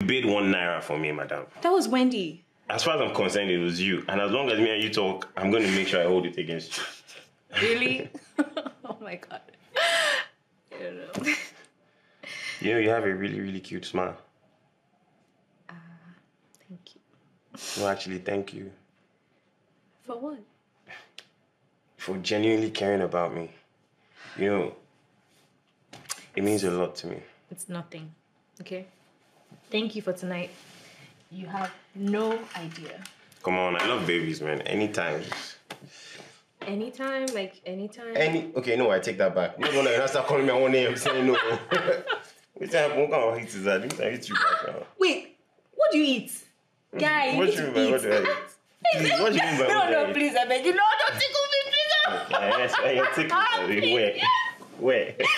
You paid 1 naira for me, madam. That was Wendy. As far as I'm concerned, it was you. And as long as me and you talk, I'm going to make sure I hold it against you. Really? Oh my God. I don't know. You know, you have a really, really cute smile. Thank you. No, actually, thank you. For what? For genuinely caring about me. You know, it means a lot to me. It's nothing, okay? Thank you for tonight. You have no idea. Come on, I love babies, man. Anytime. Anytime? Like, anytime? Okay, no, I take that back. No, no, you're not start calling me at 1 a.m. saying no. Wait, what do you eat? Guy, what do you mean? What do I eat? What do you mean by what? No, no, please, I beg you. No, don't tickle me, please. Okay, yes, I tickle you. Where? Where?